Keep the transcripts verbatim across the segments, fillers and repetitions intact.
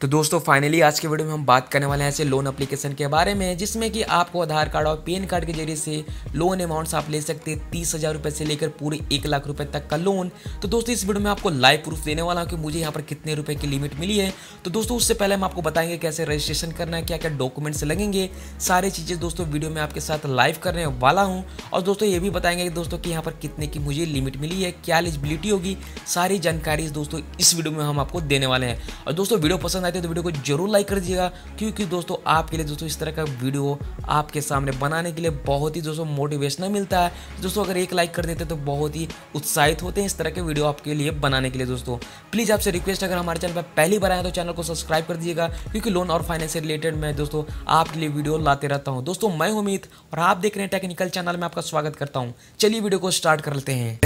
तो दोस्तों फाइनली आज के वीडियो में हम बात करने वाले हैं ऐसे लोन एप्लीकेशन के बारे में जिसमें कि आपको आधार कार्ड और पैन कार्ड के जरिए से लोन अमाउंट्स आप ले सकते हैं तीस हज़ार रुपये से लेकर पूरे एक लाख रुपए तक का लोन। तो दोस्तों इस वीडियो में आपको लाइव प्रूफ देने वाला हूँ कि मुझे यहाँ पर कितने रुपये की लिमिट मिली है। तो दोस्तों उससे पहले हम आपको बताएंगे कैसे रजिस्ट्रेशन करना है, क्या क्या डॉक्यूमेंट्स लगेंगे, सारी चीज़ें दोस्तों वीडियो में आपके साथ लाइव करने वाला हूँ। और दोस्तों ये भी बताएंगे दोस्तों कि यहाँ पर कितने की मुझे लिमिट मिली है, क्या एलिजिबिलिटी होगी, सारी जानकारी दोस्तों इस वीडियो में हम आपको देने वाले हैं। और दोस्तों वीडियो पसंद आते हैं तो वीडियो को जरूर लाइक कर दीजिएगा, क्योंकि दोस्तों आपके लिए दोस्तों इस तरह का वीडियो आपके सामने बनाने के लिए बहुत ही दोस्तों मोटिवेशनल मिलता है। दोस्तों अगर एक लाइक कर देते हैं तो बहुत ही उत्साहित होते हैं इस तरह के वीडियो आपके लिए बनाने के लिए। दोस्तों प्लीज़ आपसे रिक्वेस्ट, अगर हमारे चैनल पर पहली बार आए तो चैनल को सब्सक्राइब कर दीजिएगा, क्योंकि लोन और फाइनेंस से रिलेटेड मैं दोस्तों आपके लिए वीडियो लाते रहता हूँ। दोस्तों मैं हूं अमित और आप देख रहे हैं टेक्निकल चैनल में, आपका स्वागत करता हूँ। चलिए वीडियो को स्टार्ट कर लेते हैं।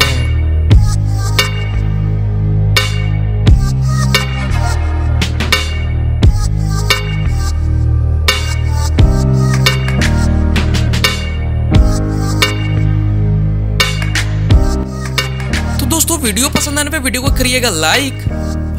वीडियो पसंद आने पे वीडियो को करिएगा लाइक,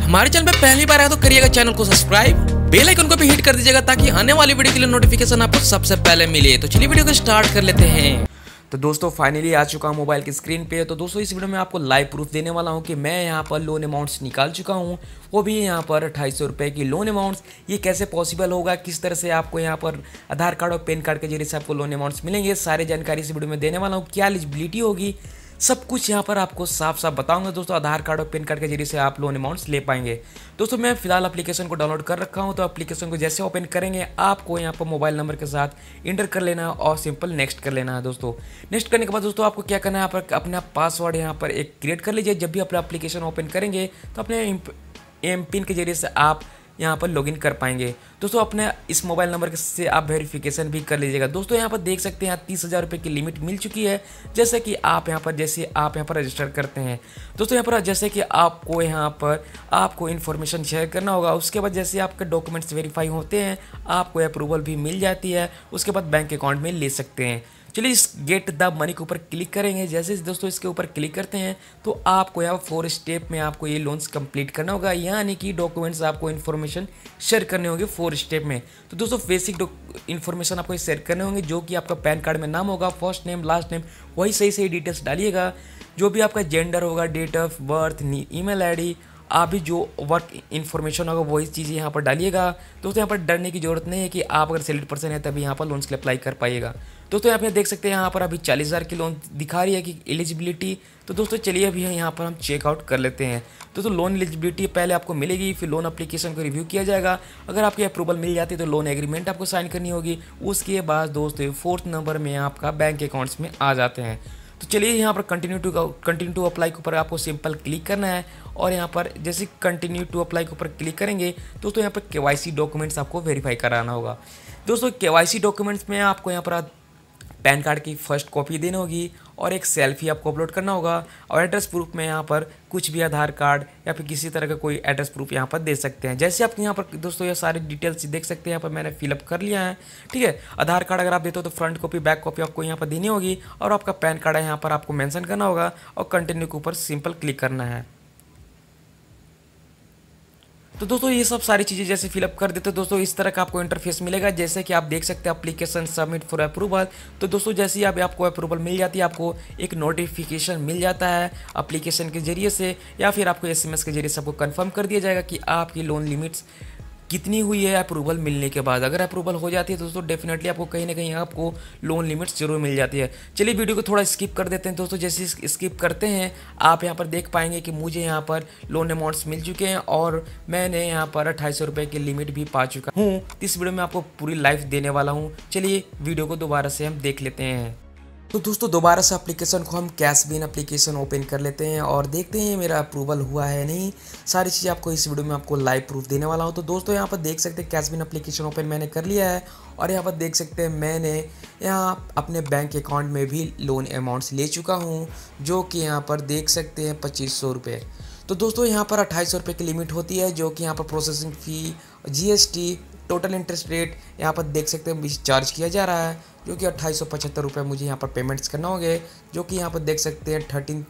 हमारे चैनल पे पहली बार आया तो करिएगा चैनल को सब्सक्राइब, बेल आइकन को भी हिट कर दीजिएगा ताकि आने वाली वीडियो के लिए नोटिफिकेशन आपको सबसे पहले मिले। तो चलिए वीडियो को स्टार्ट कर लेते हैं। तो दोस्तों फाइनली आ चुका हूँ मोबाइल की स्क्रीन पे। तो दोस्तों इस वीडियो में आपको लाइव प्रूफ देने वाला हूँ कि मैं यहाँ पर लोन अमाउंट्स निकाल चुका हूँ, वो भी यहाँ पर अठाई सौ रुपये की लोन अमाउंट्स। ये कैसे पॉसिबल होगा, किस तरह से आपको यहाँ पर आधार कार्ड और पैन कार्ड के जरिए से आपको लोन अमाउंट्स मिलेंगे, सारी जानकारी इस वीडियो में देने वाला हूँ। क्या एलिजिबिलिटी होगी, सब कुछ यहाँ पर आपको साफ साफ बताऊंगा दोस्तों। आधार कार्ड और पैन कार्ड के जरिए से आप लोन अमाउंट्स ले पाएंगे। दोस्तों मैं फिलहाल एप्लीकेशन को डाउनलोड कर रखा हूँ। तो एप्लीकेशन को जैसे ओपन करेंगे आपको यहाँ पर मोबाइल नंबर के साथ इंटर कर लेना है और सिंपल नेक्स्ट कर लेना है। दोस्तों नेक्स्ट करने के बाद दोस्तों आपको क्या करना है, यहाँ पर अपना पासवर्ड यहाँ पर एक क्रिएट कर लीजिए। जब भी अपना एप्लीकेशन ओपन करेंगे तो अपने एम पिन के जरिए से आप यहाँ पर लॉगिन कर पाएंगे। दोस्तों अपने इस मोबाइल नंबर से आप वेरिफिकेशन भी कर लीजिएगा। दोस्तों यहाँ पर देख सकते हैं यहाँ तीस हज़ार रुपये की लिमिट मिल चुकी है। जैसे कि आप यहाँ पर जैसे आप यहाँ पर रजिस्टर करते हैं दोस्तों, यहाँ पर जैसे कि आपको यहाँ पर आपको इन्फॉर्मेशन शेयर करना होगा। उसके बाद जैसे आपके डॉक्यूमेंट्स वेरीफाई होते हैं आपको अप्रूवल भी मिल जाती है, उसके बाद बैंक अकाउंट में ले सकते हैं। चलिए इस गेट द मनी के ऊपर क्लिक करेंगे। जैसे दोस्तों इसके ऊपर क्लिक करते हैं तो आपको यहाँ फोर स्टेप में आपको ये लोन्स कंप्लीट करना होगा, यानी कि डॉक्यूमेंट्स आपको इन्फॉर्मेशन शेयर करने होंगे फोर स्टेप में। तो दोस्तों बेसिक इन्फॉर्मेशन आपको शेयर करने होंगे, जो कि आपका पैन कार्ड में नाम होगा, फर्स्ट नेम, लास्ट नेम, वही सही सही डिटेल्स डालिएगा। जो भी आपका जेंडर होगा, date of birth, email ID, आप भी जो वर्क इन्फॉर्मेशन होगा वही चीज़ें यहाँ पर डालिएगा। दोस्तों यहाँ पर डरने की जरूरत नहीं है कि आप अगर सेलेक्ट पर्सन है तभी यहाँ पर लोन्स के लिए अप्लाई कर पाएगा। दोस्तों यहाँ पर देख सकते हैं यहाँ पर अभी चालीस हज़ार की लोन दिखा रही है कि एलिजिबिलिटी। तो दोस्तों चलिए अभी यहाँ पर हम चेकआउट कर लेते हैं। दोस्तों लोन एलिजिबिलिटी पहले आपको मिलेगी, फिर लोन एप्लीकेशन को रिव्यू किया जाएगा। अगर आपकी अप्रूवल मिल जाती है तो लोन एग्रीमेंट आपको साइन करनी होगी। उसके बाद दोस्तों फोर्थ नंबर में आपका बैंक अकाउंट्स में आ जाते हैं। तो चलिए यहाँ पर continue to continue to apply के ऊपर आपको सिंपल क्लिक करना है और यहाँ पर जैसे कंटिन्यू टू अप्लाई के ऊपर क्लिक करेंगे दोस्तों तो यहाँ पर केवाईसी डॉक्यूमेंट्स आपको वेरीफाई कराना होगा। दोस्तों केवाईसी डॉक्यूमेंट्स में आपको यहाँ पर पैन कार्ड की फर्स्ट कॉपी देनी होगी और एक सेल्फी आपको अपलोड करना होगा। और एड्रेस प्रूफ में यहाँ पर कुछ भी आधार कार्ड या फिर किसी तरह का कोई एड्रेस प्रूफ यहाँ पर दे सकते हैं। जैसे आप यहाँ पर दोस्तों ये सारी डिटेल्स देख सकते हैं, यहाँ पर मैंने फिलअप कर लिया है। ठीक है, आधार कार्ड अगर आप देते हो तो फ्रंट कॉपी, बैक कॉपी आपको यहाँ पर देनी होगी। और आपका पैन कार्ड है यहाँ पर आपको मैंसन करना होगा और कंटिन्यू के ऊपर सिंपल क्लिक करना है। तो दोस्तों ये सब सारी चीज़ें जैसे फिलअप कर देते हो दोस्तों इस तरह का आपको इंटरफेस मिलेगा। जैसे कि आप देख सकते हैं एप्लीकेशन सबमिट फॉर अप्रूवल। तो दोस्तों जैसे ही आप आपको अप्रूवल मिल जाती है आपको एक नोटिफिकेशन मिल जाता है एप्लीकेशन के जरिए से, या फिर आपको एसएमएस के जरिए से आपको कन्फर्म कर दिया जाएगा कि आपकी लोन लिमिट्स कितनी हुई है अप्रूवल मिलने के बाद। अगर अप्रूवल हो जाती है तो दोस्तों डेफिनेटली आपको कहीं ना कहीं आपको लोन लिमिट्स जरूर मिल जाती है। चलिए वीडियो को थोड़ा स्किप कर देते हैं दोस्तों। जैसे स्किप करते हैं आप यहाँ पर देख पाएंगे कि मुझे यहाँ पर लोन अमाउंट्स मिल चुके हैं और मैंने यहाँ पर अट्ठाईस सौ रुपये की लिमिट भी पा चुका हूँ। इस वीडियो में आपको पूरी लाइफ देने वाला हूँ। चलिए वीडियो को दोबारा से हम देख लेते हैं। तो दोस्तों दोबारा से एप्लीकेशन को हम कैशबीन एप्लीकेशन ओपन कर लेते हैं और देखते हैं मेरा अप्रूवल हुआ है नहीं। सारी चीज़ें आपको इस वीडियो में आपको लाइव प्रूफ देने वाला हूं। तो दोस्तों यहां पर देख सकते हैं कैशबीन एप्लीकेशन ओपन मैंने कर लिया है और यहां पर देख सकते हैं मैंने यहां अपने बैंक अकाउंट में भी लोन अमाउंट्स ले चुका हूँ, जो कि यहाँ पर देख सकते हैं पच्चीस सौ रुपये। तो दोस्तों यहाँ पर अट्ठाईस सौ रुपये की लिमिट होती है, जो कि यहाँ पर processing fee, G S T, total interest rate यहाँ पर देख सकते हैं चार्ज किया जा रहा है, जो कि अट्ठाईस सौ पचहत्तर रुपये मुझे यहाँ पर पेमेंट्स करना होंगे, जो कि यहाँ पर देख सकते हैं थर्टीन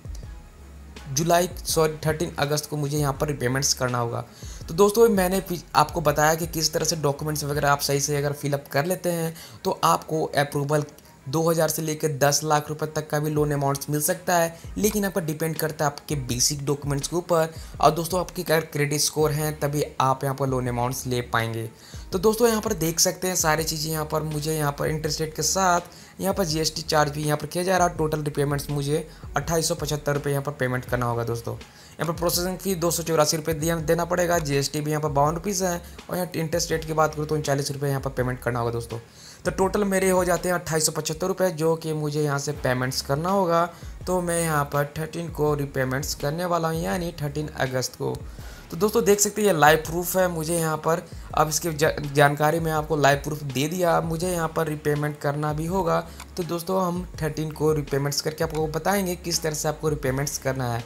जुलाई सॉरी थर्टीन अगस्त को मुझे यहाँ पर पेमेंट्स करना होगा। तो दोस्तों मैंने आपको बताया कि किस तरह से डॉक्यूमेंट्स वगैरह आप सही से अगर फिलअप कर लेते हैं तो आपको अप्रूवल दो हज़ार से लेकर दस लाख रुपए तक का भी लोन अमाउंट्स मिल सकता है, लेकिन आपका डिपेंड करता है आपके बेसिक डॉक्यूमेंट्स के ऊपर और दोस्तों आपके अगर क्रेडिट स्कोर हैं तभी आप यहाँ पर लोन अमाउंट्स ले पाएंगे। तो दोस्तों यहाँ पर देख सकते हैं सारी चीज़ें यहाँ पर मुझे यहाँ पर इंटरेस्ट रेट के साथ यहाँ पर जीएसटी चार्ज भी यहाँ पर किया जा रहा है। टोटल पेमेंट्स मुझे अट्ठाईस सौ पचहत्तर रुपये यहाँ पर पेमेंट करना होगा। दोस्तों यहाँ पर प्रोसेसिंग फी दो सौ चौरासी रुपये देना पड़ेगा, जीएसटी भी यहाँ पर बावन रुपीज़ है और यहाँ इंटरेस्ट रेट की बात करूँ तो उनचालीस रुपये यहाँ पर पेमेंट करना होगा। दोस्तों तो टोटल मेरे हो जाते हैं अट्ठाईस सौ पचहत्तर रुपये जो कि मुझे यहाँ से पेमेंट्स करना होगा। तो मैं यहाँ पर थर्टीन को रीपेमेंट्स करने वाला हूँ यानी थर्टीन अगस्त को। तो दोस्तों देख सकते हैं ये लाइव प्रूफ है मुझे यहाँ पर, अब इसकी जानकारी मैं आपको लाइव प्रूफ दे दिया। मुझे यहाँ पर रीपेमेंट करना भी होगा। तो दोस्तों हम थर्टीन को रीपेमेंट्स करके आपको बताएँगे किस तरह से आपको रीपेमेंट्स करना है।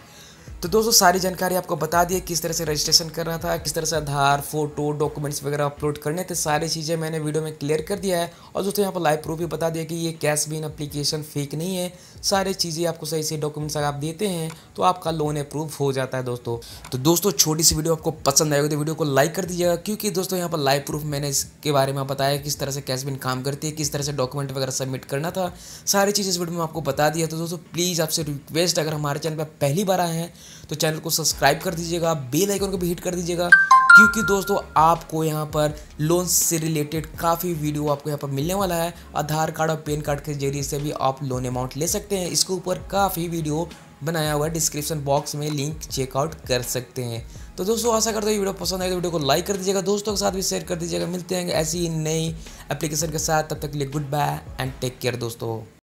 तो दोस्तों सारी जानकारी आपको बता दिए किस तरह से रजिस्ट्रेशन करना था, किस तरह से आधार फोटो डॉक्यूमेंट्स वगैरह अपलोड करने थे, सारी चीज़ें मैंने वीडियो में क्लियर कर दिया है। और दोस्तों यहाँ पर लाइव प्रूफ भी बता दिया कि ये कैशबीन एप्लीकेशन फेक नहीं है, सारी चीज़ें आपको सही से डॉक्यूमेंट्स अगर आप देते हैं तो आपका लोन अप्रूव हो जाता है। दोस्तों तो दोस्तों छोटी सी वीडियो आपको पसंद आएगी तो वीडियो को लाइक कर दीजिएगा, क्योंकि दोस्तों यहाँ पर लाइव प्रूफ मैंने इसके बारे में बताया किस तरह से कैशबीन काम करती है, किस तरह से डॉक्यूमेंट वगैरह सबमिट करना था, सारी चीज़ इस वीडियो में आपको बता दिया। तो दोस्तों प्लीज़ आपसे रिक्वेस्ट, अगर हमारे चैनल पर पहली बार आए हैं तो चैनल को सब्सक्राइब कर दीजिएगा, बेल आइकन को भी हिट कर दीजिएगा, क्योंकि दोस्तों आपको यहाँ पर लोन से रिलेटेड काफ़ी वीडियो आपको यहाँ पर मिलने वाला है। आधार कार्ड और पैन कार्ड के जरिए से भी आप लोन अमाउंट ले सकते हैं, इसके ऊपर काफ़ी वीडियो बनाया हुआ है, डिस्क्रिप्शन बॉक्स में लिंक चेकआउट कर सकते हैं। तो दोस्तों आशा करता हूँ ये वीडियो पसंद आएगा, तो वीडियो को लाइक कर दीजिएगा, दोस्तों के साथ भी शेयर कर दीजिएगा। मिलते हैं ऐसी नई एप्लीकेशन के साथ, तब तक के लिए good bye and take care दोस्तों।